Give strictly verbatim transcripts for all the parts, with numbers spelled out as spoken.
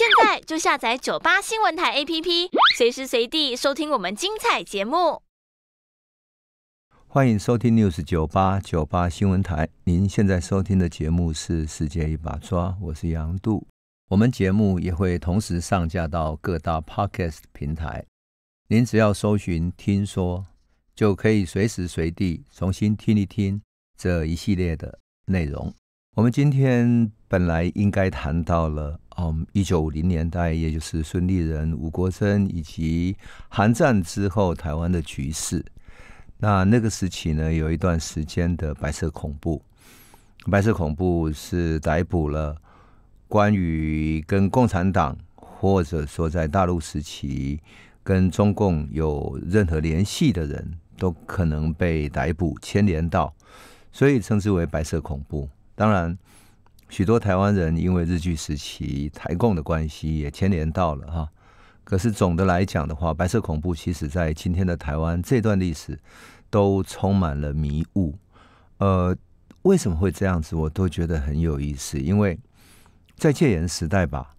现在就下载九八新闻台 A P P， 随时随地收听我们精彩节目。欢迎收听 News 九八九八新闻台，您现在收听的节目是《世界一把抓》，我是杨度。我们节目也会同时上架到各大 Podcast 平台，您只要搜寻“听说”，就可以随时随地重新听一听这一系列的内容。我们今天本来应该谈到了嗯，一九五零年代，也就是孙立人、吴国桢以及韩战之后台湾的局势。那那个时期呢，有一段时间的白色恐怖。白色恐怖是逮捕了关于跟共产党，或者说在大陆时期跟中共有任何联系的人都可能被逮捕牵连到，所以称之为白色恐怖。当然，许多台湾人因为日据时期台共的关系也牵连到了哈。可是总的来讲的话，白色恐怖其实在今天的台湾这段历史都充满了迷雾。呃，为什么会这样子，我都觉得很有意思。因为在戒严时代吧，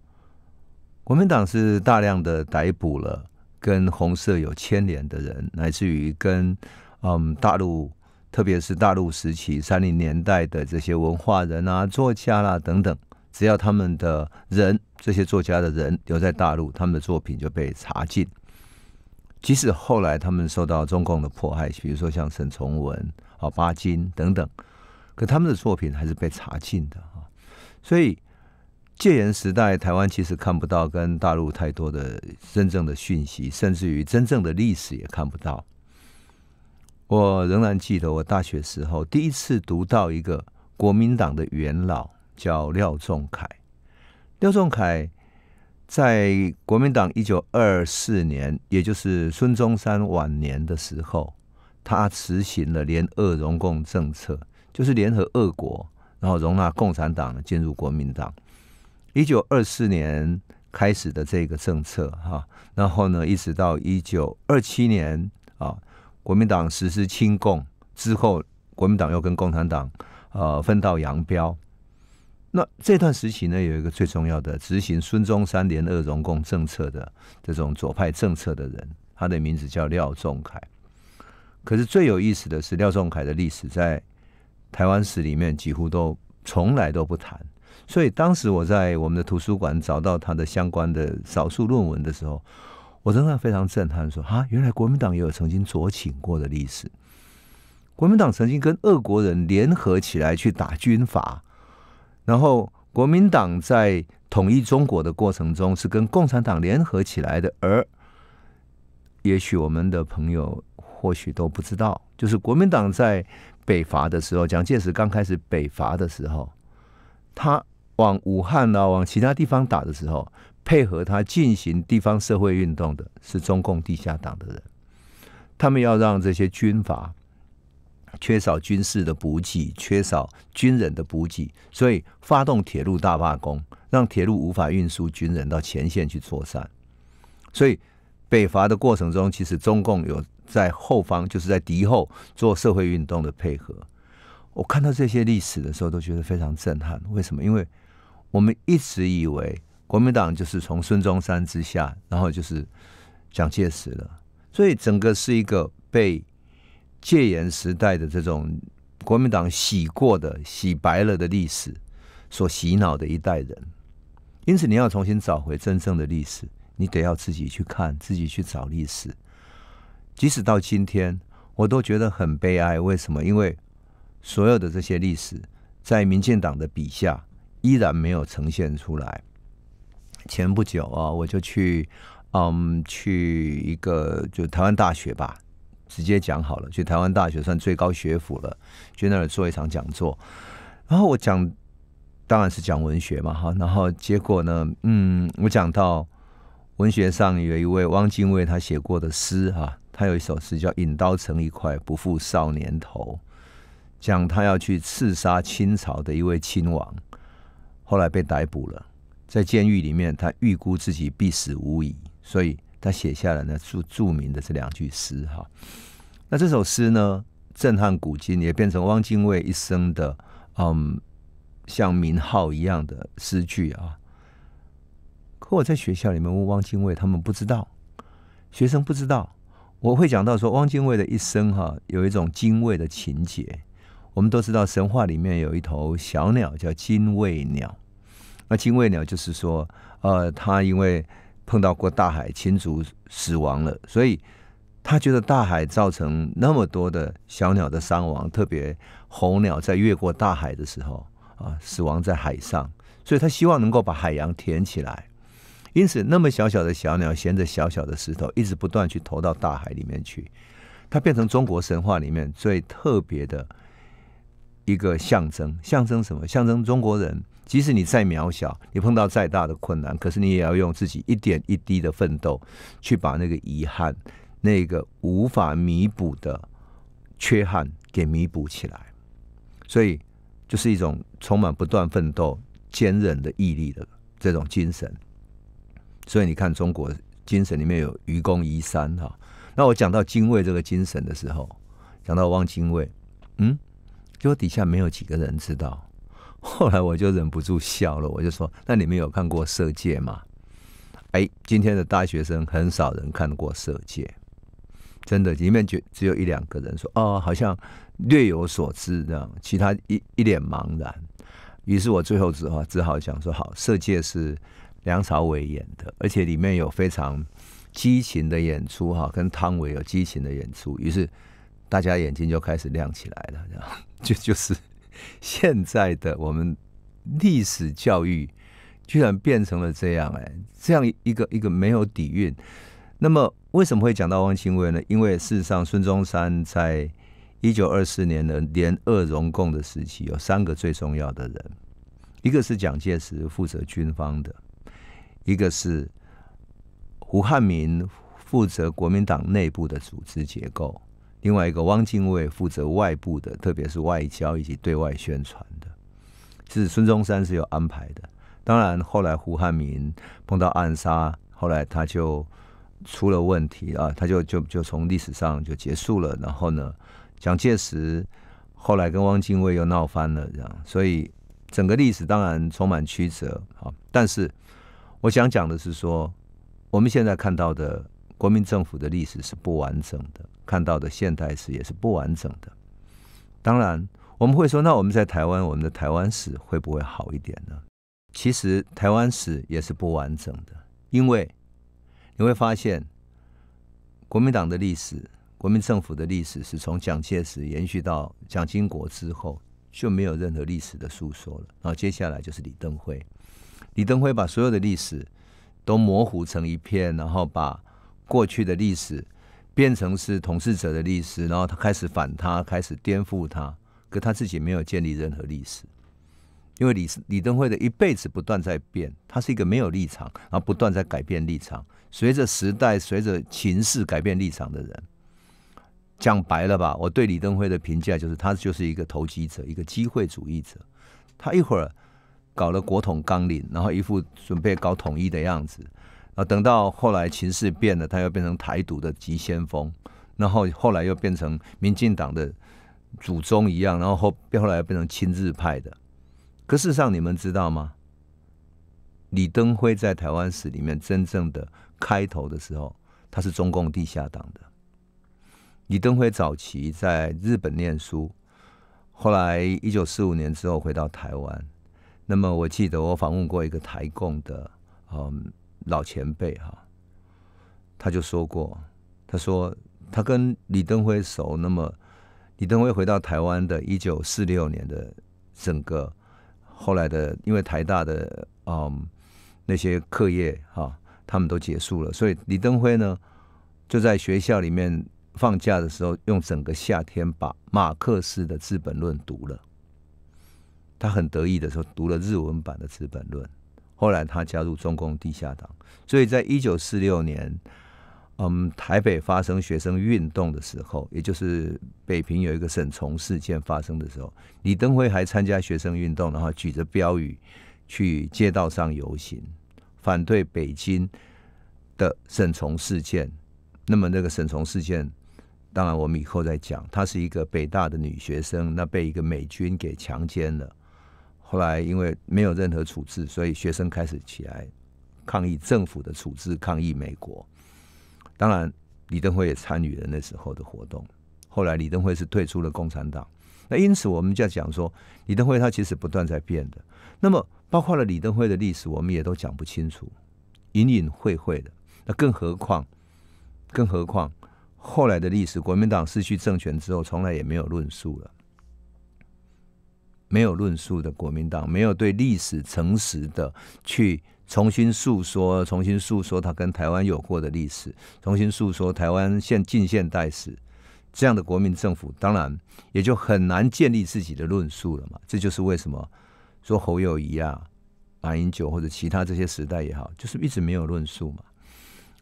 国民党是大量的逮捕了跟红色有牵连的人，乃至于跟嗯大陆。特别是大陆时期三零年代的这些文化人啊、作家啦、啊、等等，只要他们的人，这些作家的人留在大陆，他们的作品就被查禁。即使后来他们受到中共的迫害，比如说像沈从文、啊巴金等等，可他们的作品还是被查禁的啊。所以戒严时代，台湾其实看不到跟大陆太多的真正的讯息，甚至于真正的历史也看不到。我仍然记得我大学时候第一次读到一个国民党的元老叫廖仲恺。廖仲恺在国民党一九二四年，也就是孙中山晚年的时候，他实行了联俄容共政策，就是联合俄国，然后容纳共产党进入国民党。一九二四年开始的这个政策哈，然后呢一直到一九二七年啊。国民党实施清共之后，国民党又跟共产党呃分道扬镳。那这段时期呢，有一个最重要的执行孙中山联俄容共政策的这种左派政策的人，他的名字叫廖仲恺。可是最有意思的是，廖仲恺的历史在台湾史里面几乎都从来都不谈。所以当时我在我们的图书馆找到他的相关的少数论文的时候，我仍然非常震撼说，说啊，原来国民党也有曾经酌情过的历史。国民党曾经跟俄国人联合起来去打军阀，然后国民党在统一中国的过程中是跟共产党联合起来的。而也许我们的朋友或许都不知道，就是国民党在北伐的时候，蒋介石刚开始北伐的时候，他往武汉啊，往其他地方打的时候，配合他进行地方社会运动的是中共地下党的人，他们要让这些军阀缺少军事的补给，缺少军人的补给，所以发动铁路大罢工，让铁路无法运输军人到前线去作战。所以北伐的过程中，其实中共有在后方，就是在敌后做社会运动的配合。我看到这些历史的时候，都觉得非常震撼。为什么？因为我们一直以为国民党就是从孙中山之下，然后就是蒋介石了，所以整个是一个被戒严时代的这种国民党洗过的、洗白了的历史所洗脑的一代人。因此你要重新找回真正的历史，你得要自己去看，自己去找历史。即使到今天，我都觉得很悲哀。为什么？因为所有的这些历史在民进党的笔下依然没有呈现出来。前不久啊，我就去，嗯，去一个就台湾大学吧，直接讲好了，去台湾大学算最高学府了，去那儿做一场讲座。然后我讲，当然是讲文学嘛，哈。然后结果呢，嗯，我讲到文学上有一位汪精卫他写过的诗啊，他有一首诗叫《引刀成一快，不负少年头》，讲他要去刺杀清朝的一位亲王，后来被逮捕了。在监狱里面，他预估自己必死无疑，所以他写下了那著著名的这两句诗哈。那这首诗呢，震撼古今，也变成汪精卫一生的嗯，像名号一样的诗句啊。可我在学校里面问汪精卫，他们不知道，学生不知道。我会讲到说，汪精卫的一生哈、啊，有一种精卫的情节。我们都知道神话里面有一头小鸟叫精卫鸟，那精卫鸟就是说，呃，它因为碰到过大海倾注死亡了，所以他觉得大海造成那么多的小鸟的伤亡，特别候鸟在越过大海的时候啊，死亡在海上，所以他希望能够把海洋填起来。因此，那么小小的小鸟衔着小小的石头，一直不断去投到大海里面去，它变成中国神话里面最特别的一个象征。象征什么？象征中国人，即使你再渺小，你碰到再大的困难，可是你也要用自己一点一滴的奋斗，去把那个遗憾，那个无法弥补的缺憾给弥补起来，所以就是一种充满不断奋斗、坚韧的毅力的这种精神。所以你看，中国精神里面有愚公移山哈。那我讲到精卫这个精神的时候，讲到汪精卫，嗯，结果底下没有几个人知道。后来我就忍不住笑了，我就说：“那你们有看过《色戒》吗？”哎，今天的大学生很少人看过《色戒》。真的，里面就只有一两个人说哦，好像略有所知这样，其他一一脸茫然。于是我最后只好只好讲说，好，《色戒》是梁朝伟演的，而且里面有非常激情的演出哈，跟汤唯有激情的演出。于是大家眼睛就开始亮起来了，这样就就是现在的我们历史教育居然变成了这样哎、欸，这样一个一个没有底蕴。那么为什么会讲到汪精卫呢？因为事实上，孙中山在一九二四年的联俄容共的时期，有三个最重要的人，一个是蒋介石负责军方的，一个是胡汉民负责国民党内部的组织结构，另外一个汪精卫负责外部的，特别是外交以及对外宣传的，是孙中山是有安排的。当然，后来胡汉民碰到暗杀，后来他就出了问题啊，他就就就从历史上就结束了。然后呢，蒋介石后来跟汪精卫又闹翻了，这样，所以整个历史当然充满曲折啊。但是我想讲的是说，我们现在看到的国民政府的历史是不完整的，看到的现代史也是不完整的。当然，我们会说，那我们在台湾，我们的台湾史会不会好一点呢？其实台湾史也是不完整的，因为你会发现，国民党的历史、国民政府的历史是从蒋介石延续到蒋经国之后，就没有任何历史的诉说了。然后接下来就是李登辉，李登辉把所有的历史都模糊成一片，然后把过去的历史变成是统治者的历史，然后他开始反他，开始颠覆他，可他自己没有建立任何历史。因为 李, 李登辉的一辈子不断在变，他是一个没有立场，然后不断在改变立场，随着时代、随着情势改变立场的人。讲白了吧，我对李登辉的评价就是，他就是一个投机者，一个机会主义者。他一会儿搞了国统纲领，然后一副准备搞统一的样子，然后等到后来情势变了，他又变成台独的急先锋，然后后来又变成民进党的祖宗一样，然后 后, 后来又变成亲日派的。可事实上，你们知道吗？李登辉在台湾史里面真正的开头的时候，他是中共地下党的。李登辉早期在日本念书，后来一九四五年之后回到台湾。那么我记得我访问过一个台共的嗯老前辈哈、啊，他就说过，他说他跟李登辉熟。那么李登辉回到台湾的一九四六年的整个。后来的，因为台大的嗯那些课业哈、啊，他们都结束了，所以李登辉呢就在学校里面放假的时候，用整个夏天把马克思的《资本论》读了。他很得意的时候读了日文版的《资本论》。后来他加入中共地下党，所以在一九四六年，嗯，台北发生学生运动的时候，也就是北平有一个沈从事件发生的时候，李登辉还参加学生运动，然后举着标语去街道上游行，反对北京的沈从事件。那么那个沈从事件，当然我们以后再讲，她是一个北大的女学生，那被一个美军给强奸了，后来因为没有任何处置，所以学生开始起来抗议政府的处置，抗议美国。当然，李登辉也参与了那时候的活动。后来，李登辉是退出了共产党。那因此，我们就要讲说，李登辉他其实不断在变的。那么，包括了李登辉的历史，我们也都讲不清楚，隐隐晦晦的。那更何况，更何况后来的历史，国民党失去政权之后，从来也没有论述了。没有论述的国民党，没有对历史诚实的去重新诉说，重新诉说他跟台湾有过的历史，重新诉说台湾现近现代史，这样的国民政府当然也就很难建立自己的论述了嘛。这就是为什么说侯友宜啊、马英九或者其他这些时代也好，就是一直没有论述嘛。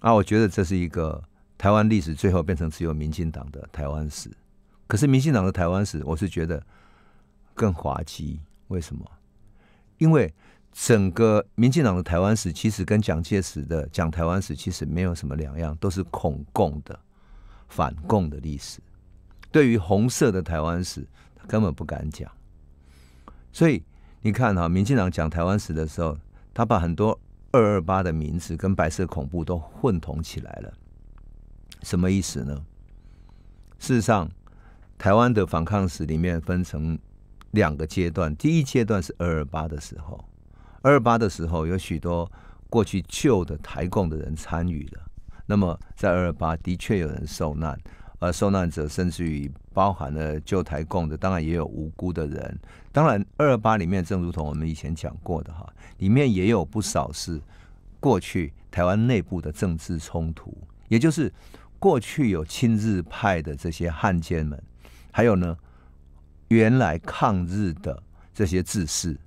啊，我觉得这是一个台湾历史最后变成只有民进党的台湾史。可是民进党的台湾史，我是觉得更滑稽，为什么？因为整个民进党的台湾史其实跟蒋介石的讲台湾史其实没有什么两样，都是恐共的、反共的历史。对于红色的台湾史，他根本不敢讲。所以你看哈、啊，民进党讲台湾史的时候，他把很多二二八的名字跟白色恐怖都混同起来了。什么意思呢？事实上，台湾的反抗史里面分成两个阶段，第一阶段是二二八的时候，二二八的时候有许多过去旧的台共的人参与了。那么在二二八的确有人受难，而受难者甚至于包含了旧台共的，当然也有无辜的人。当然，二二八里面正如同我们以前讲过的哈，里面也有不少是过去台湾内部的政治冲突，也就是过去有亲日派的这些汉奸们，还有呢，原来抗日的这些志士。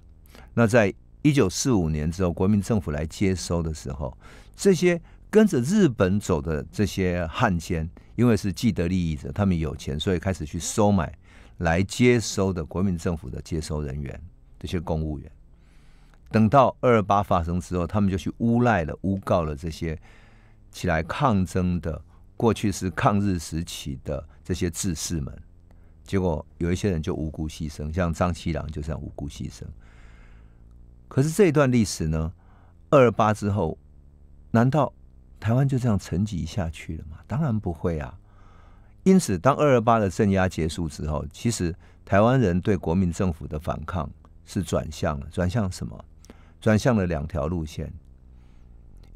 那在一九四五年之后，国民政府来接收的时候，这些跟着日本走的这些汉奸，因为是既得利益者，他们有钱，所以开始去收买来接收的国民政府的接收人员，这些公务员。等到二二八发生之后，他们就去诬赖了、诬告了这些起来抗争的过去是抗日时期的这些志士们。结果有一些人就无辜牺牲，像张七郎就这样无辜牺牲。可是这一段历史呢，二二八之后，难道台湾就这样沉寂下去了吗？当然不会啊。因此，当二二八的镇压结束之后，其实台湾人对国民政府的反抗是转向了，转向什么？转向了两条路线，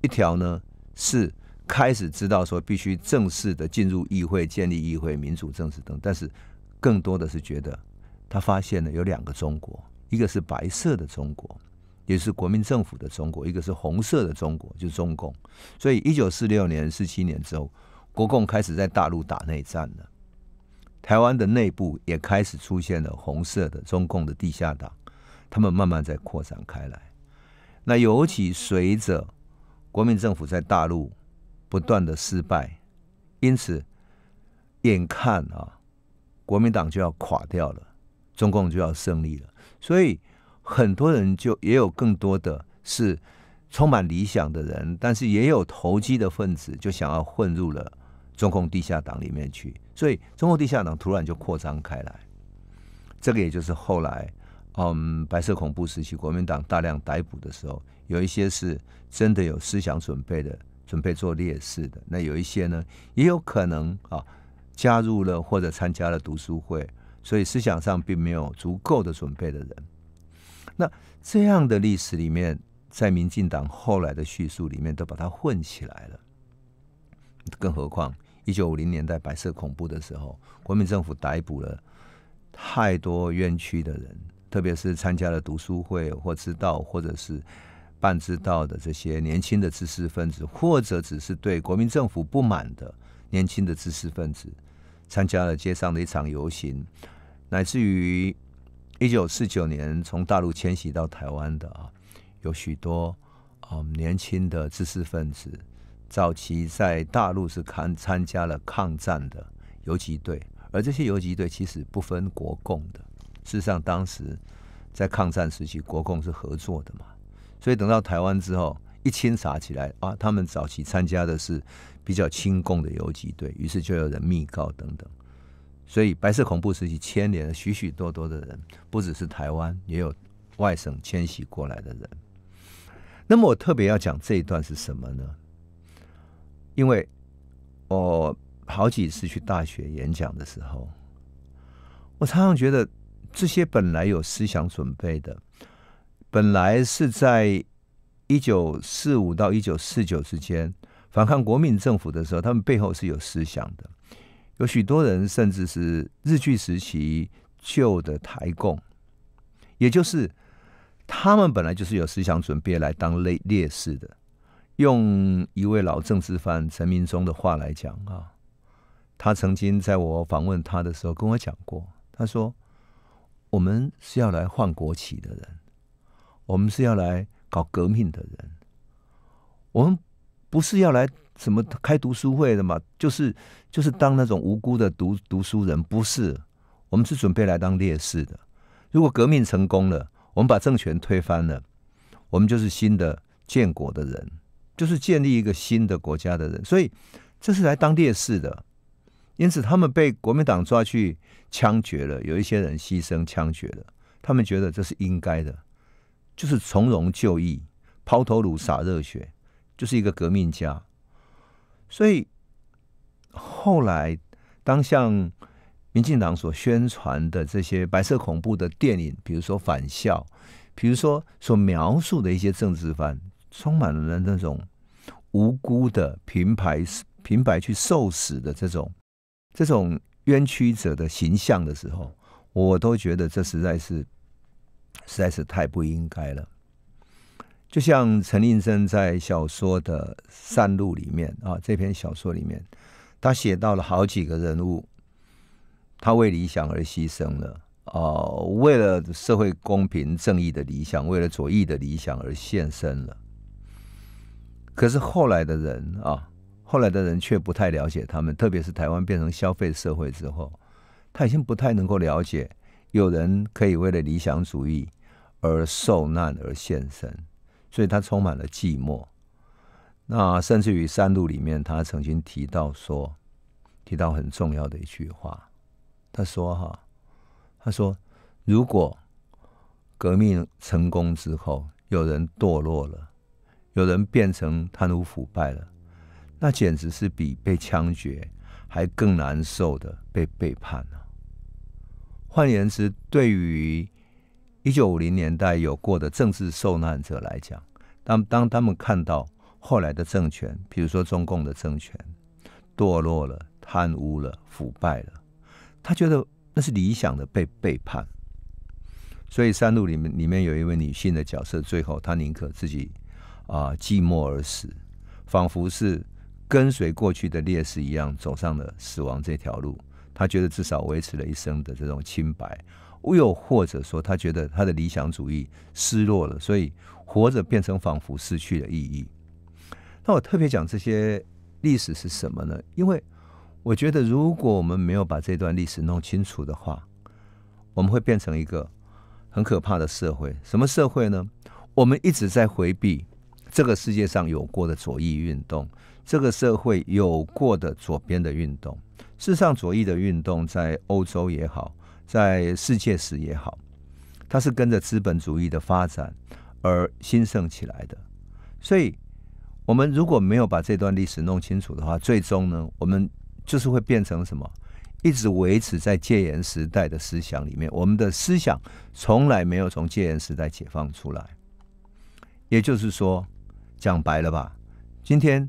一条呢是开始知道说必须正式的进入议会，建立议会、民主政治等，但是更多的是觉得他发现了有两个中国，一个是白色的中国，也是国民政府的中国，一个是红色的中国，就是中共。所以一九四六年、四七年之后，国共开始在大陆打内战了，台湾的内部也开始出现了红色的中共的地下党，他们慢慢在扩展开来。那尤其随着国民政府在大陆不断的失败，因此眼看啊，国民党就要垮掉了，中共就要胜利了，所以很多人就也有更多的是充满理想的人，但是也有投机的分子，就想要混入了中共地下党里面去，所以中共地下党突然就扩张开来。这个也就是后来，嗯，白色恐怖时期国民党大量逮捕的时候，有一些是真的有思想准备的，准备做烈士的，那有一些呢，也有可能啊，加入了或者参加了读书会，所以思想上并没有足够的准备的人。那这样的历史里面，在民进党后来的叙述里面都把它混起来了。更何况一九五零年代白色恐怖的时候，国民政府逮捕了太多冤屈的人，特别是参加了读书会或知道或者是半知道的这些年轻的知识分子，或者只是对国民政府不满的年轻的知识分子，参加了街上的一场游行，乃至于一九四九年从大陆迁徙到台湾的啊，有许多啊、嗯、年轻的知识分子，早期在大陆是参参加了抗战的游击队，而这些游击队其实不分国共的，事实上当时在抗战时期国共是合作的嘛，所以等到台湾之后一清查起来啊，他们早期参加的是比较亲共的游击队，于是就有人密告等等，所以白色恐怖时期牵连了许许多多的人，不只是台湾，也有外省迁徙过来的人。那么我特别要讲这一段是什么呢？因为我好几次去大学演讲的时候，我常常觉得这些本来有思想准备的，本来是在一九四五到一九四九之间反抗国民政府的时候，他们背后是有思想的。有许多人甚至是日据时期旧的台共，也就是他们本来就是有思想准备来当烈烈士的。用一位老政治犯陈明忠的话来讲啊，他曾经在我访问他的时候跟我讲过，他说：“我们是要来换国旗的人，我们是要来搞革命的人，我们不是要来什么开读书会的嘛，就是就是当那种无辜的读读书人，不是，我们是准备来当烈士的。如果革命成功了，我们把政权推翻了，我们就是新的建国的人，就是建立一个新的国家的人，所以这是来当烈士的。”因此他们被国民党抓去枪决了，有一些人牺牲枪决了，他们觉得这是应该的，就是从容就义，抛头颅洒热血，就是一个革命家。所以后来当像民进党所宣传的这些白色恐怖的电影，比如说返校，比如说所描述的一些政治犯，充满了那种无辜的平白平白去受死的这种这种冤屈者的形象的时候，我都觉得这实在是实在是太不应该了。就像陈映真在小说的《散路》里面啊，这篇小说里面，他写到了好几个人物，他为理想而牺牲了，哦、呃，为了社会公平正义的理想，为了左翼的理想而献身了。可是后来的人啊。后来的人却不太了解他们，特别是台湾变成消费社会之后，他已经不太能够了解有人可以为了理想主义而受难而献身，所以他充满了寂寞。那甚至于《山路》里面，他曾经提到说，提到很重要的一句话，他说哈，他说如果革命成功之后，有人堕落了，有人变成贪污腐败了，那简直是比被枪决还更难受的被背叛了、啊。换言之，对于一九五零年代有过的政治受难者来讲，当当他们看到后来的政权，比如说中共的政权堕落了、贪污了、腐败了，他觉得那是理想的被背叛。所以《山路》里面里面有一位女性的角色，最后她宁可自己啊、呃、寂寞而死，仿佛是跟随过去的烈士一样走上了死亡这条路，他觉得至少维持了一生的这种清白，又或者说他觉得他的理想主义失落了，所以活着变成仿佛失去了意义。那我特别讲这些历史是什么呢？因为我觉得如果我们没有把这段历史弄清楚的话，我们会变成一个很可怕的社会。什么社会呢？我们一直在回避这个世界上有过的左翼运动，这个社会有过的左边的运动。事实上，左翼的运动在欧洲也好，在世界史也好，它是跟着资本主义的发展而兴盛起来的。所以我们如果没有把这段历史弄清楚的话，最终呢，我们就是会变成什么？一直维持在戒严时代的思想里面。我们的思想从来没有从戒严时代解放出来。也就是说，讲白了吧，今天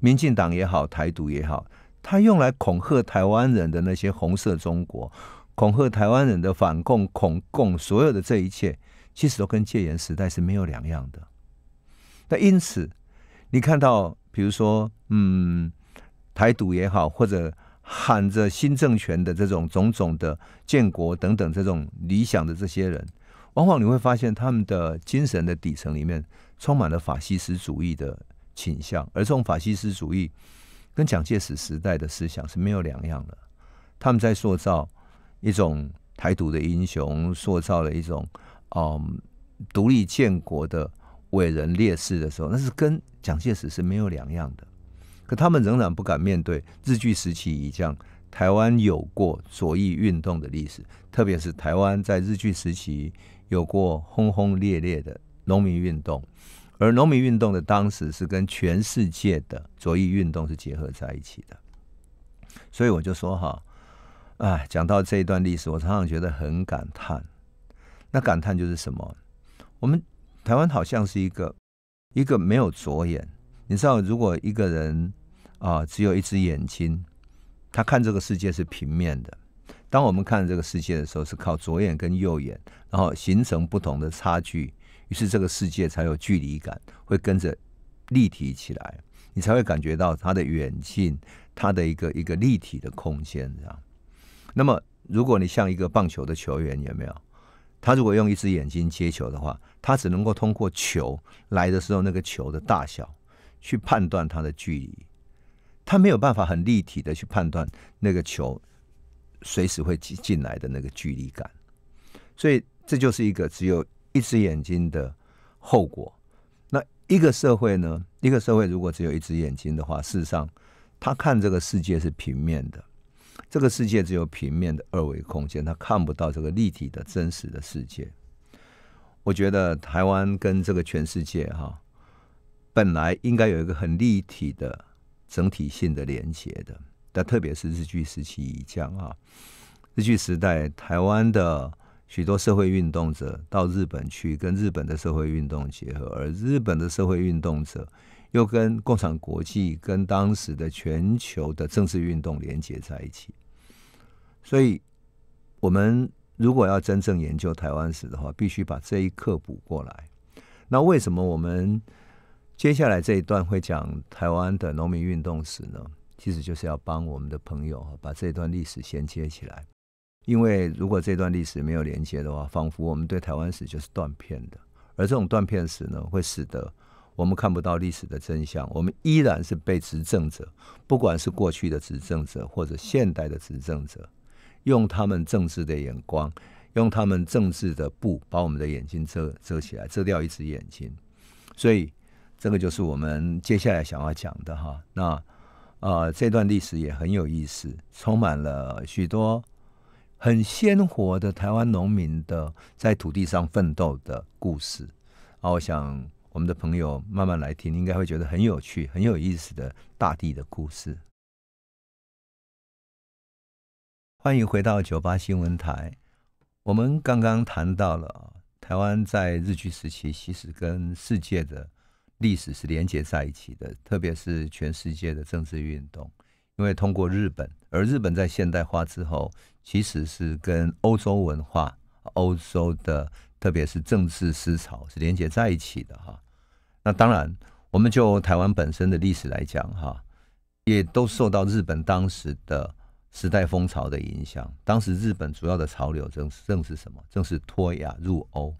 民进党也好，台独也好，他用来恐吓台湾人的那些红色中国，恐吓台湾人的反共、恐共，所有的这一切，其实都跟戒严时代是没有两样的。那因此，你看到，比如说，嗯，台独也好，或者喊着新政权的这种种种的建国等等这种理想的这些人，往往你会发现他们的精神的底层里面充满了法西斯主义的倾向，而这种法西斯主义跟蒋介石时代的思想是没有两样的。他们在塑造一种台独的英雄，塑造了一种嗯独立建国的伟人烈士的时候，那是跟蒋介石是没有两样的。可他们仍然不敢面对日据时期以降台湾有过左翼运动的历史，特别是台湾在日据时期有过轰轰烈烈的农民运动，而农民运动的当时是跟全世界的左翼运动是结合在一起的。所以我就说哈，哎，讲到这一段历史，我常常觉得很感叹。那感叹就是什么？我们台湾好像是一个一个没有左眼。你知道，如果一个人啊、呃、只有一只眼睛，他看这个世界是平面的。当我们看这个世界的时候，是靠左眼跟右眼，然后形成不同的差距，于是这个世界才有距离感，会跟着立体起来，你才会感觉到它的远近，它的一个一个立体的空间这样。那么，如果你像一个棒球的球员，有没有？他如果用一只眼睛接球的话，他只能够通过球来的时候那个球的大小去判断它的距离，他没有办法很立体的去判断那个球随时会进来的那个距离感。所以这就是一个只有一只眼睛的后果。那一个社会呢，一个社会如果只有一只眼睛的话，事实上他看这个世界是平面的，这个世界只有平面的二维空间，他看不到这个立体的真实的世界。我觉得台湾跟这个全世界哈、啊，本来应该有一个很立体的整体性的连结的，但特别是日据时期以降啊，日据时代台湾的许多社会运动者到日本去，跟日本的社会运动结合，而日本的社会运动者又跟共产国际、跟当时的全球的政治运动连结在一起。所以我们如果要真正研究台湾史的话，必须把这一刻补过来。那为什么我们接下来这一段会讲台湾的农民运动史呢？其实就是要帮我们的朋友把这段历史衔接起来，因为如果这段历史没有连接的话，仿佛我们对台湾史就是断片的。而这种断片史呢，会使得我们看不到历史的真相，我们依然是被执政者，不管是过去的执政者或者现代的执政者，用他们政治的眼光，用他们政治的布把我们的眼睛 遮, 遮起来，遮掉一只眼睛。所以这个就是我们接下来想要讲的哈。那呃，这段历史也很有意思，充满了许多很鲜活的台湾农民的在土地上奋斗的故事啊。我想我们的朋友慢慢来听，应该会觉得很有趣、很有意思的大地的故事。欢迎回到九八新闻台。我们刚刚谈到了台湾在日据时期其实跟世界的历史是连结在一起的，特别是全世界的政治运动，因为通过日本，而日本在现代化之后，其实是跟欧洲文化、欧洲的特别是政治思潮是连结在一起的哈。那当然，我们就台湾本身的历史来讲哈，也都受到日本当时的时代风潮的影响。当时日本主要的潮流正正是什么？正是脱亚入欧，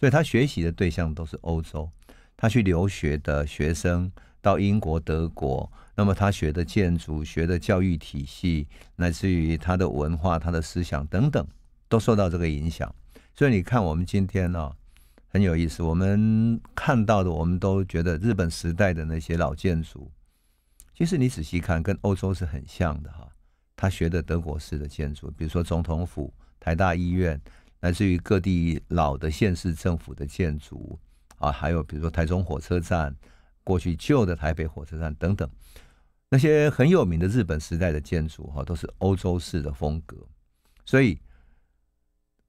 所以他学习的对象都是欧洲。他去留学的学生到英国、德国，那么他学的建筑、学的教育体系，乃至于他的文化、他的思想等等，都受到这个影响。所以你看，我们今天呢、哦、很有意思，我们看到的，我们都觉得日本时代的那些老建筑，其实你仔细看，跟欧洲是很像的哈。他学的德国式的建筑，比如说总统府、台大医院，乃至于各地老的县市政府的建筑。啊，还有比如说台中火车站，过去旧的台北火车站等等，那些很有名的日本时代的建筑哈，都是欧洲式的风格。所以，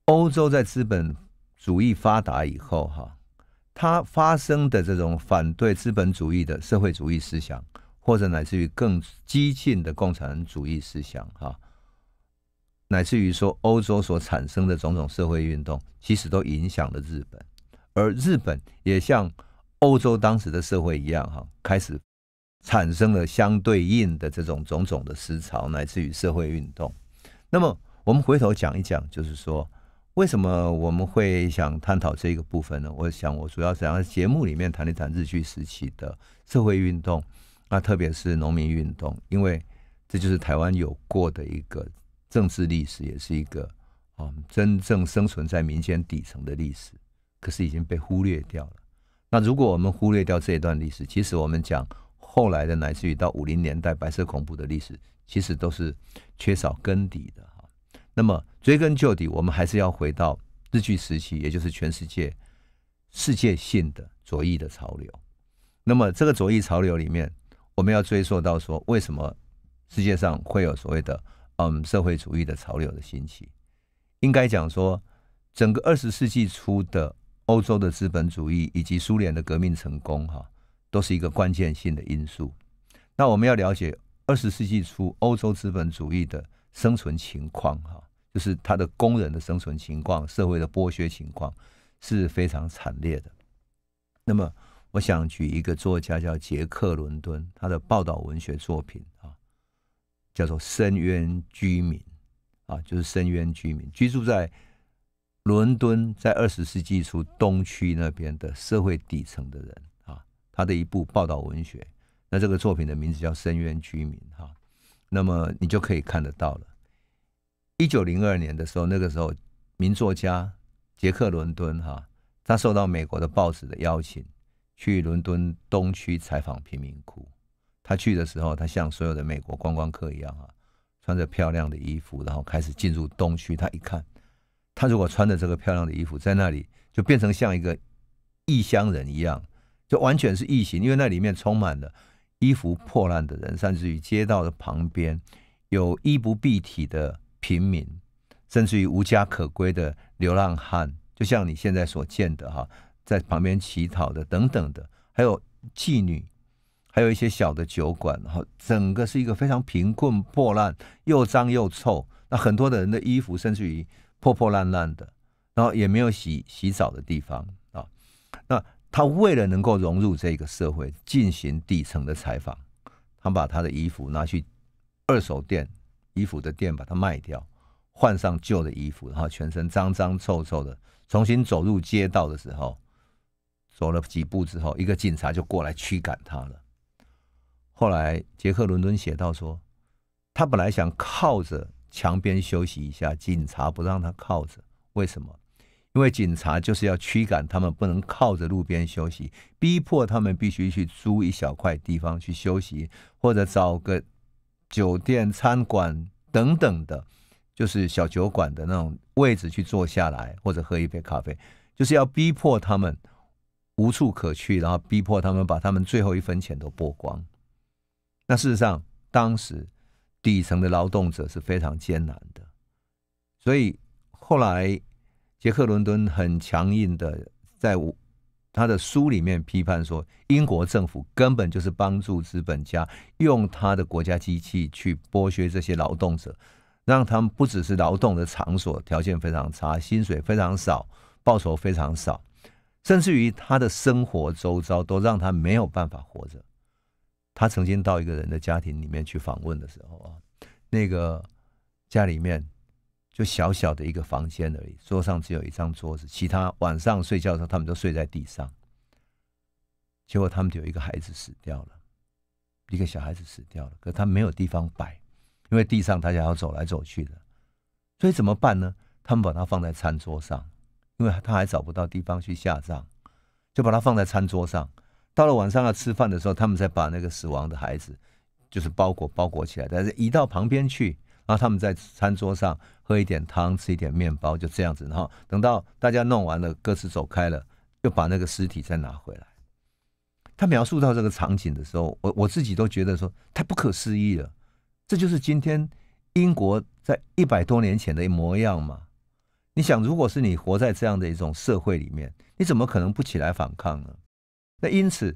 欧洲在资本主义发达以后哈，它发生的这种反对资本主义的社会主义思想，或者乃至于更激进的共产主义思想哈，乃至于说欧洲所产生的种种社会运动，其实都影响了日本。而日本也像欧洲当时的社会一样哈，开始产生了相对应的这种种种的思潮，乃至于社会运动。那么我们回头讲一讲，就是说为什么我们会想探讨这个部分呢？我想我主要想在节目里面谈一谈日据时期的社会运动，那特别是农民运动，因为这就是台湾有过的一个政治历史，也是一个、嗯、真正生存在民间底层的历史。可是已经被忽略掉了。那如果我们忽略掉这一段历史，其实我们讲后来的乃至于到五零年代白色恐怖的历史，其实都是缺少根底的。那么追根究底，我们还是要回到日据时期，也就是全世界世界性的左翼的潮流。那么这个左翼潮流里面，我们要追溯到说，为什么世界上会有所谓的嗯社会主义的潮流的兴起？应该讲说，整个二十世纪初的欧洲的资本主义以及苏联的革命成功，哈，都是一个关键性的因素。那我们要了解二十世纪初欧洲资本主义的生存情况，哈，就是它的工人的生存情况、社会的剥削情况是非常惨烈的。那么，我想举一个作家叫杰克·伦敦，他的报道文学作品啊，叫做《深渊居民》啊，就是深渊居民居住在伦敦在二十世纪初东区那边的社会底层的人啊，他的一部报道文学。那这个作品的名字叫《深渊居民》哈，那么你就可以看得到了。一九零二年的时候，那个时候名作家杰克·伦敦哈，他受到美国的报纸的邀请，去伦敦东区采访贫民窟。他去的时候，他像所有的美国观光客一样啊，穿着漂亮的衣服，然后开始进入东区。他一看，他如果穿着这个漂亮的衣服在那里，就变成像一个异乡人一样，就完全是异形，因为那里面充满了衣服破烂的人，甚至于街道的旁边有衣不蔽体的平民，甚至于无家可归的流浪汉，就像你现在所见的哈，在旁边乞讨的等等的，还有妓女，还有一些小的酒馆，然后整个是一个非常贫困破烂，又脏又臭。那很多的人的衣服甚至于破破烂烂的，然后也没有洗洗澡的地方啊。那他为了能够融入这个社会，进行底层的采访，他把他的衣服拿去二手店，衣服的店把它卖掉，换上旧的衣服，然后全身脏脏臭臭的，重新走入街道的时候，走了几步之后，一个警察就过来驱赶他了。后来杰克·伦敦写到说，他本来想靠着墙边休息一下，警察不让他靠着，为什么？因为警察就是要驱赶他们，不能靠着路边休息，逼迫他们必须去租一小块地方去休息，或者找个酒店、餐馆等等的，就是小酒馆的那种位置去坐下来，或者喝一杯咖啡，就是要逼迫他们无处可去，然后逼迫他们把他们最后一分钱都剥光。那事实上，当时底层的劳动者是非常艰难的，所以后来杰克·伦敦很强硬的在他的书里面批判说，英国政府根本就是帮助资本家用他的国家机器去剥削这些劳动者，让他们不只是劳动的场所条件非常差，薪水非常少，报酬非常少，甚至于他的生活周遭都让他没有办法活着。他曾经到一个人的家庭里面去访问的时候啊，那个家里面就小小的一个房间而已，桌上只有一张桌子，其他晚上睡觉的时候他们都睡在地上。结果他们有一个孩子死掉了，一个小孩子死掉了，可他没有地方摆，因为地上大家要走来走去的，所以怎么办呢？他们把它放在餐桌上，因为他还找不到地方去下葬，就把它放在餐桌上。到了晚上要吃饭的时候，他们再把那个死亡的孩子就是包裹包裹起来，但是移到旁边去，然后他们在餐桌上喝一点汤，吃一点面包，就这样子。然后等到大家弄完了，各自走开了，又把那个尸体再拿回来。他描述到这个场景的时候，我我自己都觉得说太不可思议了，这就是今天英国在一百多年前的模样嘛。你想，如果是你活在这样的一种社会里面，你怎么可能不起来反抗呢？那因此，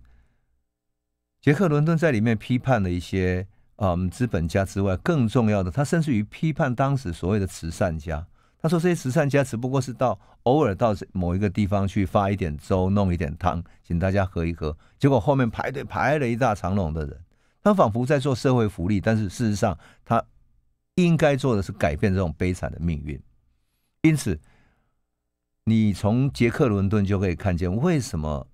杰克·伦敦在里面批判了一些嗯，资本家之外，更重要的，他甚至于批判当时所谓的慈善家。他说这些慈善家只不过是到偶尔到某一个地方去发一点粥，弄一点汤，请大家喝一喝，结果后面排队排了一大长龙的人。他仿佛在做社会福利，但是事实上他应该做的是改变这种悲惨的命运。因此，你从杰克·伦敦就可以看见为什么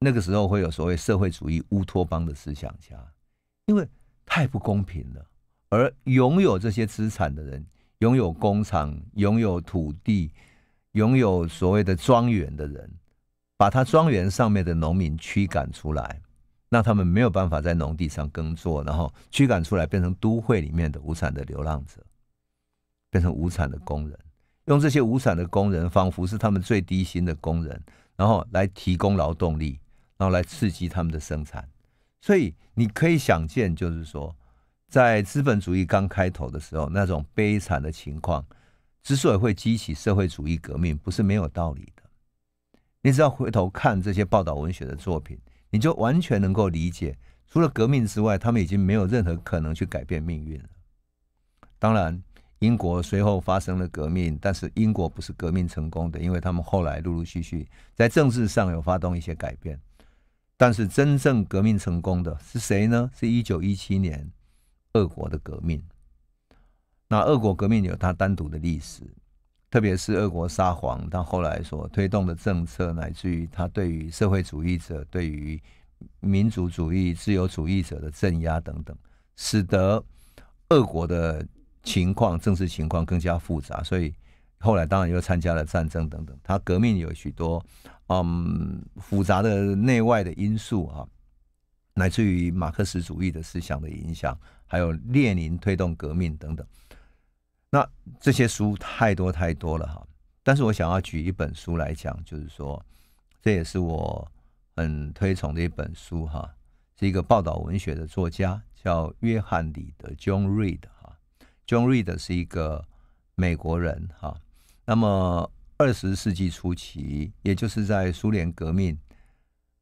那个时候会有所谓社会主义乌托邦的思想家，因为太不公平了。而拥有这些资产的人，拥有工厂，拥有土地，拥有所谓的庄园的人，把他庄园上面的农民驱赶出来，让他们没有办法在农地上耕作，然后驱赶出来，变成都会里面的无产的流浪者，变成无产的工人，用这些无产的工人，仿佛是他们最低薪的工人，然后来提供劳动力，然后来刺激他们的生产。所以你可以想见，就是说，在资本主义刚开头的时候，那种悲惨的情况，之所以会激起社会主义革命，不是没有道理的。你只要回头看这些报道文学的作品，你就完全能够理解，除了革命之外，他们已经没有任何可能去改变命运了。当然，英国随后发生了革命，但是英国不是革命成功的，因为他们后来陆陆续续在政治上有发动一些改变。但是真正革命成功的是谁呢？是一九一七年俄国的革命。那俄国革命有它单独的历史，特别是俄国沙皇他后来所推动的政策，乃至于他对于社会主义者、对于民族主义、自由主义者的镇压等等，使得俄国的情况、政治情况更加复杂，所以后来当然又参加了战争等等。他革命有许多嗯复杂的内外的因素啊，乃至于马克思主义的思想的影响，还有列宁推动革命等等。那这些书太多太多了哈，但是我想要举一本书来讲，就是说这也是我很推崇的一本书哈，是一个报道文学的作家叫约翰·里德 （John Reed） 哈。John Reed 是一个美国人哈。那么二十世纪初期，也就是在苏联革命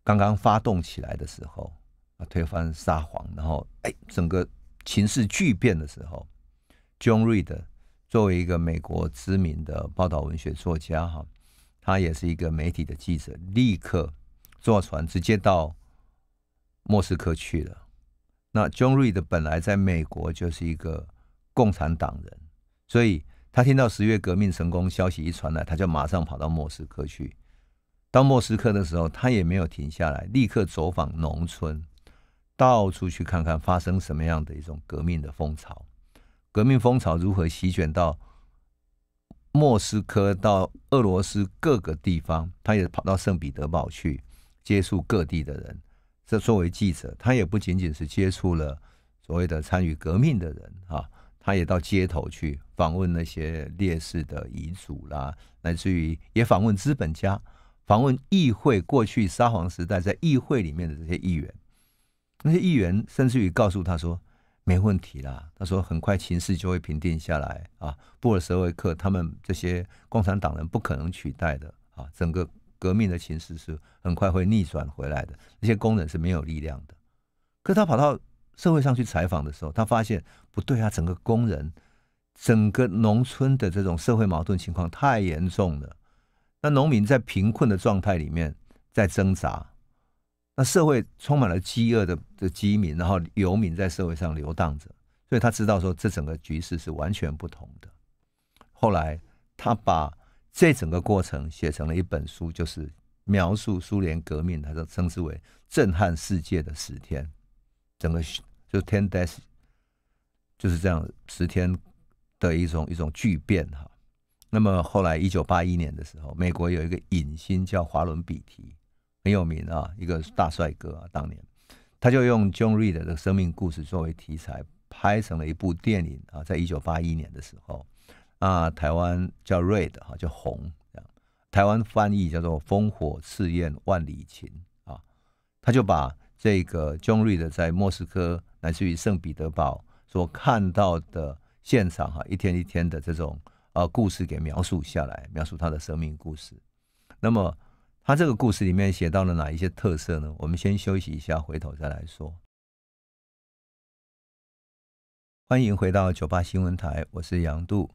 刚刚发动起来的时候，推翻沙皇，然后哎，整个情势巨变的时候 ，John Reed 作为一个美国知名的报道文学作家哈，他也是一个媒体的记者，立刻坐船直接到莫斯科去了。那 John Reed 本来在美国就是一个共产党人，所以他听到十月革命成功消息一传来，他就马上跑到莫斯科去。到莫斯科的时候，他也没有停下来，立刻走访农村，到处去看看发生什么样的一种革命的风潮，革命风潮如何席卷到莫斯科，到俄罗斯各个地方。他也跑到圣彼得堡去接触各地的人。这作为记者，他也不仅仅是接触了所谓的参与革命的人啊，他也到街头去访问那些烈士的遗嘱啦，乃至于也访问资本家，访问议会，过去沙皇时代在议会里面的这些议员，那些议员甚至于告诉他说没问题啦，他说很快情势就会平定下来啊，布尔什维克他们这些共产党人不可能取代的啊，整个革命的情势是很快会逆转回来的，那些工人是没有力量的。可他跑到社会上去采访的时候，他发现不对啊，整个工人、整个农村的这种社会矛盾情况太严重了。那农民在贫困的状态里面在挣扎，那社会充满了饥饿的的饥民，然后游民在社会上流荡着，所以他知道说这整个局势是完全不同的。后来他把这整个过程写成了一本书，就是描述苏联革命，他称之为震撼世界的十天。整个就 ten days 就是这样十天的一种一种巨变哈。那么后来一九八一年的时候，美国有一个影星叫华伦比提，很有名啊，一个大帅哥啊，当年他就用 John Reed 的生命故事作为题材，拍成了一部电影啊，在一九八一年的时候啊，台湾叫 Red 哈，叫红，台湾翻译叫做《烽火赤焰万里情》啊，他就把这个 John Reed 在莫斯科乃至于圣彼得堡所看到的现场哈，一天一天的这种呃故事给描述下来，描述他的生命故事。那么他这个故事里面写到了哪一些特色呢？我们先休息一下，回头再来说。欢迎回到九八新闻台，我是杨度。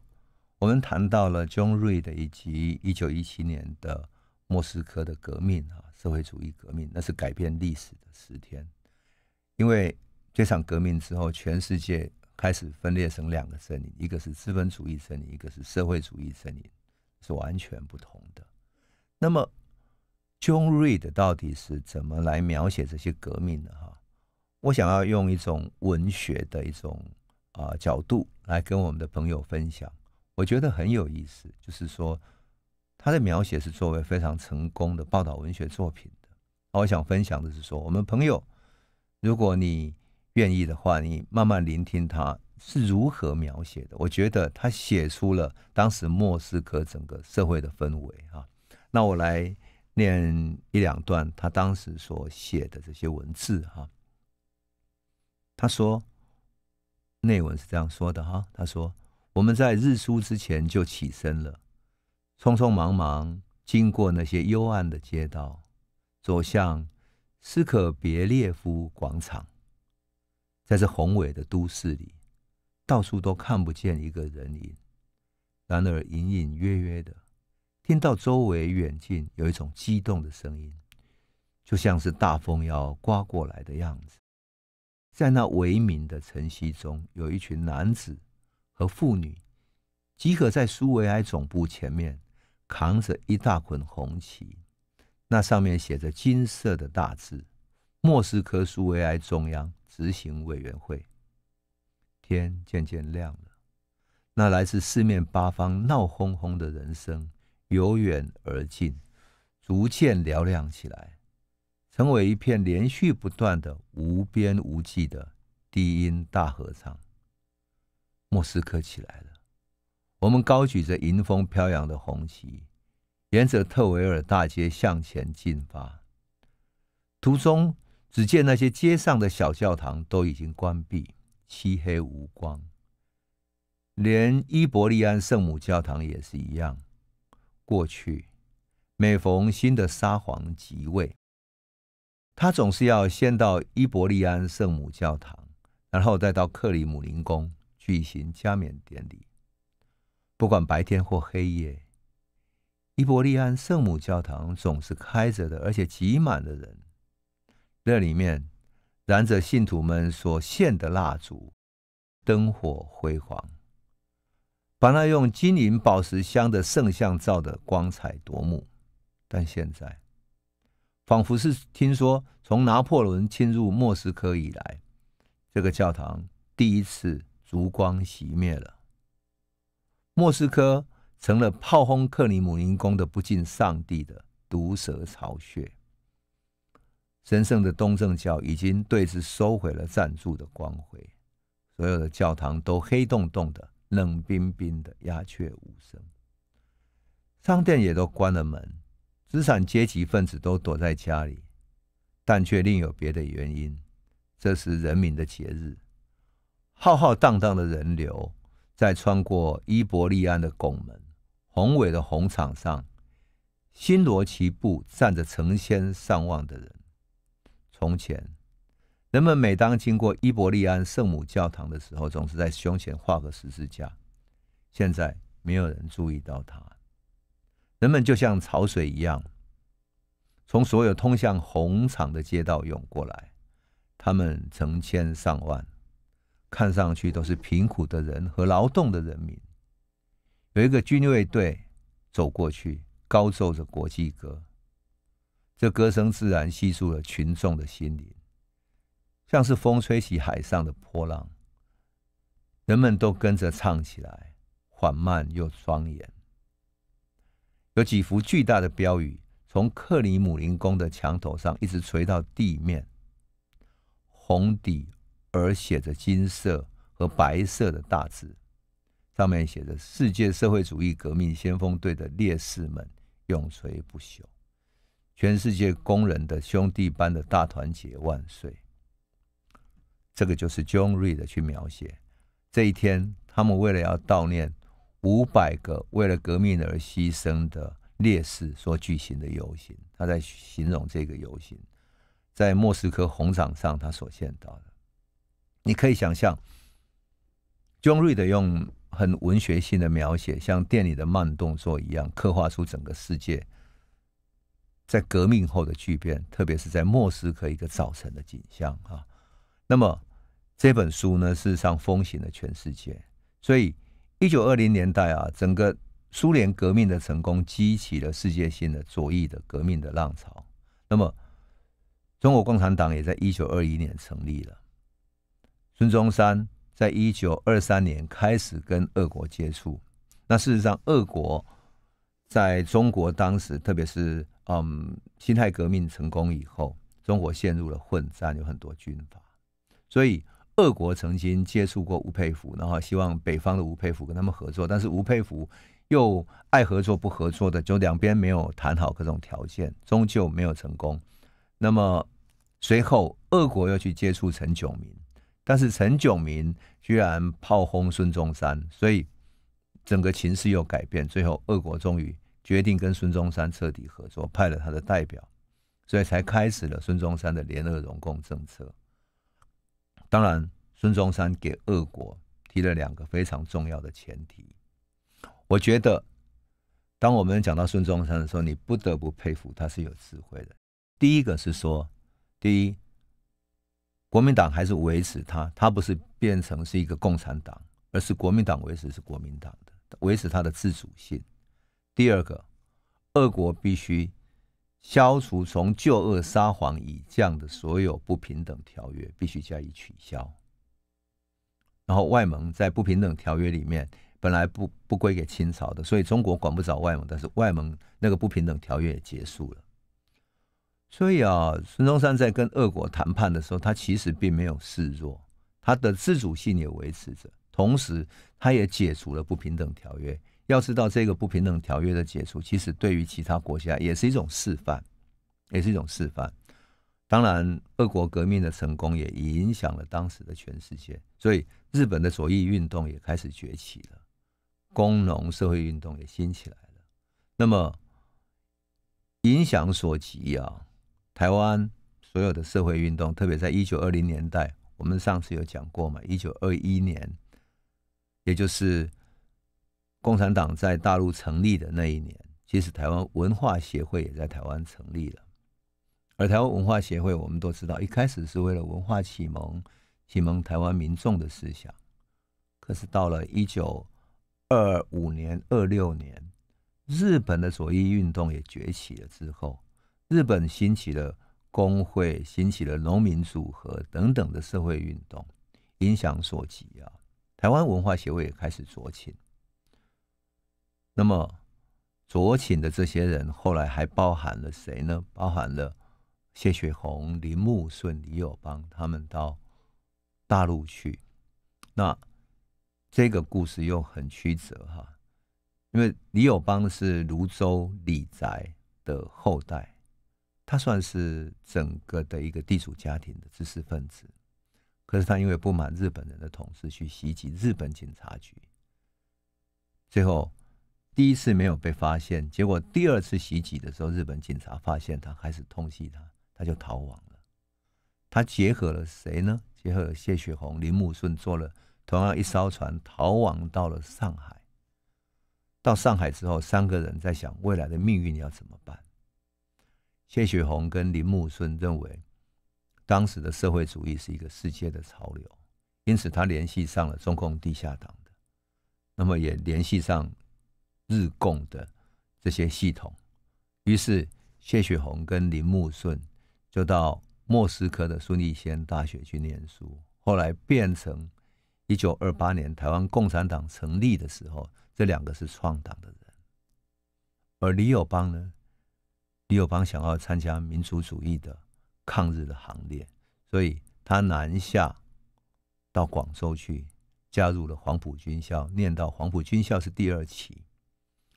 我们谈到了 John Reed 以及一九一七年的莫斯科的革命啊，社会主义革命，那是改变历史的十天。因为这场革命之后，全世界开始分裂成两个阵营，一个是资本主义阵营，一个是社会主义阵营，是完全不同的。那么 John Reed 到底是怎么来描写这些革命的哈？我想要用一种文学的一种啊、呃、角度来跟我们的朋友分享，我觉得很有意思，就是说他的描写是作为非常成功的报道文学作品的。我想分享的是说，我们朋友，如果你愿意的话，你慢慢聆听他是如何描写的。我觉得他写出了当时莫斯科整个社会的氛围啊。那我来念一两段他当时所写的这些文字哈。他说，内文是这样说的哈，他说：“我们在日出之前就起身了，匆匆忙忙经过那些幽暗的街道，走向斯可别列夫广场。在这宏伟的都市里，到处都看不见一个人影。然而，隐隐约约的听到周围远近有一种激动的声音，就像是大风要刮过来的样子。在那微明的晨曦中，有一群男子和妇女集合在苏维埃总部前面，扛着一大捆红旗，那上面写着金色的大字：莫斯科苏维埃中央执行委员会。”天渐渐亮了，那来自四面八方闹哄哄的人声由远而近，逐渐嘹亮起来，成为一片连续不断的无边无际的低音大合唱。莫斯科起来了，我们高举着迎风飘扬的红旗，沿着特维尔大街向前进发。途中只见那些街上的小教堂都已经关闭，漆黑无光，连伊伯利安圣母教堂也是一样。过去每逢新的沙皇即位，他总是要先到伊伯利安圣母教堂，然后再到克里姆林宫举行加冕典礼。不管白天或黑夜，伊伯利安圣母教堂总是开着的，而且挤满了人。那里面燃着信徒们所献的蜡烛，灯火辉煌，把那用金银宝石镶的圣像照得光彩夺目。但现在，仿佛是听说从拿破仑侵入莫斯科以来，这个教堂第一次烛光熄灭了。莫斯科成了炮轰克里姆林宫的不敬上帝的毒蛇巢穴。神圣的东正教已经对之收回了赞助的光辉，所有的教堂都黑洞洞的、冷冰冰的，鸦雀无声。商店也都关了门，资产阶级分子都躲在家里，但却另有别的原因。这是人民的节日，浩浩荡荡的人流在穿过伊伯利安的拱门，宏伟的红场上，星罗棋布站着成千上万的人。从前，人们每当经过伊伯利安圣母教堂的时候，总是在胸前画个十字架。现在没有人注意到它。人们就像潮水一样，从所有通向红场的街道涌过来，他们成千上万，看上去都是贫苦的人和劳动的人民。有一个军卫队走过去，高奏着国际歌。这歌声自然吸住了群众的心灵，像是风吹起海上的波浪，人们都跟着唱起来，缓慢又庄严。有几幅巨大的标语从克里姆林宫的墙头上一直垂到地面，红底而写着金色和白色的大字，上面写着“世界社会主义革命先锋队的烈士们永垂不朽”。全世界工人的兄弟般的大团结万岁。这个就是 John Reed 的去描写这一天，他们为了要悼念五百个为了革命而牺牲的烈士所举行的游行。他在形容这个游行在莫斯科红场上他所见到的。你可以想象 John Reed 用很文学性的描写，像电影的慢动作一样，刻画出整个世界在革命后的巨变，特别是在莫斯科一个早晨的景象啊。那么这本书呢，事实上风行了全世界。所以一九二零年代啊，整个苏联革命的成功激起了世界性的左翼的革命的浪潮。那么中国共产党也在一九二一年成立了。孙中山在一九二三年开始跟俄国接触。那事实上，俄国在中国当时，特别是嗯，辛亥革命成功以后，中国陷入了混战，有很多军阀，所以俄国曾经接触过吴佩孚，然后希望北方的吴佩孚跟他们合作，但是吴佩孚又爱合作不合作的，就两边没有谈好各种条件，终究没有成功。那么随后俄国又去接触陈炯明，但是陈炯明居然炮轰孙中山，所以整个情势又改变。最后俄国终于决定跟孙中山彻底合作，派了他的代表，所以才开始了孙中山的联俄容共政策。当然，孙中山给俄国提了两个非常重要的前提。我觉得，当我们讲到孙中山的时候，你不得不佩服他是有智慧的。第一个是说，第一，国民党还是维持他，他不是变成是一个共产党，而是国民党维持是国民党的，维持他的自主性。第二个，俄国必须消除从旧俄沙皇以降的所有不平等条约，必须加以取消。然后外蒙在不平等条约里面本来不不归给清朝的，所以中国管不着外蒙，但是外蒙那个不平等条约也结束了。所以啊，孙中山在跟俄国谈判的时候，他其实并没有示弱，他的自主性也维持着，同时他也解除了不平等条约。要知道，这个不平等条约的解除，其实对于其他国家也是一种示范，也是一种示范。当然，俄国革命的成功也影响了当时的全世界，所以日本的左翼运动也开始崛起了，工农社会运动也兴起来了。那么，影响所及啊，台湾所有的社会运动，特别在一九二零年代，我们上次有讲过嘛，一九二一年，也就是共产党在大陆成立的那一年，其实台湾文化协会也在台湾成立了。而台湾文化协会，我们都知道，一开始是为了文化启蒙，启蒙台湾民众的思想。可是到了一九二五年、二六年，日本的左翼运动也崛起了之后，日本兴起了工会，兴起了农民组合等等的社会运动，影响所及啊，台湾文化协会也开始酌情。那么左倾的这些人后来还包含了谁呢？包含了谢雪红、林木顺、李友邦，他们到大陆去。那这个故事又很曲折哈，因为李友邦是泸州李宅的后代，他算是整个的一个地主家庭的知识分子，可是他因为不满日本人的统治，去袭击日本警察局，最后第一次没有被发现，结果第二次袭击的时候，日本警察发现他，开始通缉他，他就逃亡了。他结合了谁呢？结合了谢雪红、林木顺，坐了同样一艘船逃亡到了上海。到上海之后，三个人在想未来的命运要怎么办。谢雪红跟林木顺认为，当时的社会主义是一个世界的潮流，因此他联系上了中共地下党的，那么也联系上日共的这些系统，于是谢雪红跟林木顺就到莫斯科的孙立先大学去念书，后来变成一九二八年台湾共产党成立的时候，这两个是创党的人。而李友邦呢，李友邦想要参加民族主义的抗日的行列，所以他南下到广州去，加入了黄埔军校，念到黄埔军校是第二期。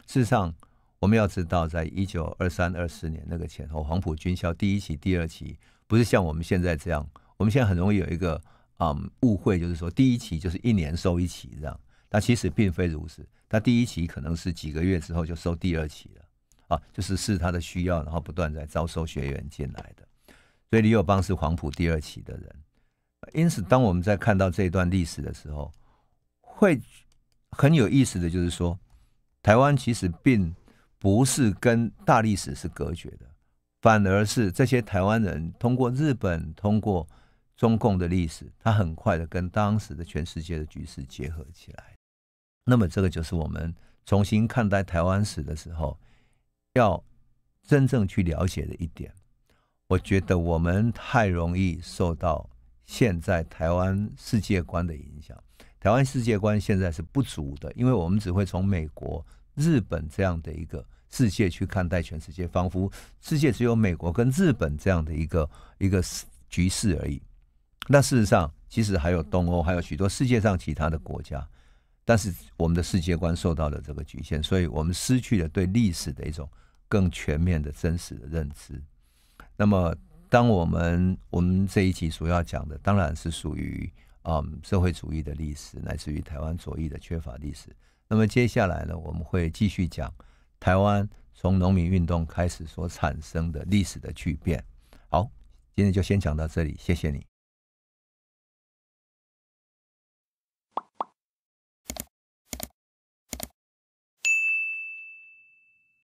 事实上，我们要知道，在一九二三、二四年那个前后，黄埔军校第一期、第二期不是像我们现在这样。我们现在很容易有一个嗯误会，就是说第一期就是一年收一期这样，但其实并非如此。它第一期可能是几个月之后就收第二期了啊，就是是它的需要，然后不断在招收学员进来的。所以李友邦是黄埔第二期的人。因此，当我们在看到这一段历史的时候，会很有意思的就是说，台湾其实并不是跟大历史是隔绝的，反而是这些台湾人通过日本、通过中共的历史，他很快的跟当时的全世界的局势结合起来。那么这个就是我们重新看待台湾史的时候，要真正去了解的一点。我觉得我们太容易受到现在台湾世界观的影响。台湾世界观现在是不足的，因为我们只会从美国、日本这样的一个世界去看待全世界，仿佛世界只有美国跟日本这样的一个一个局势而已。那事实上，其实还有东欧，还有许多世界上其他的国家。但是我们的世界观受到了这个局限，所以我们失去了对历史的一种更全面的真实的认知。那么，当我们我们这一集所要讲的，当然是属于嗯社会主义的历史，乃至于台湾左翼的缺乏历史。那么接下来呢，我们会继续讲台湾从农民运动开始所产生的历史的巨变。好，今天就先讲到这里，谢谢你。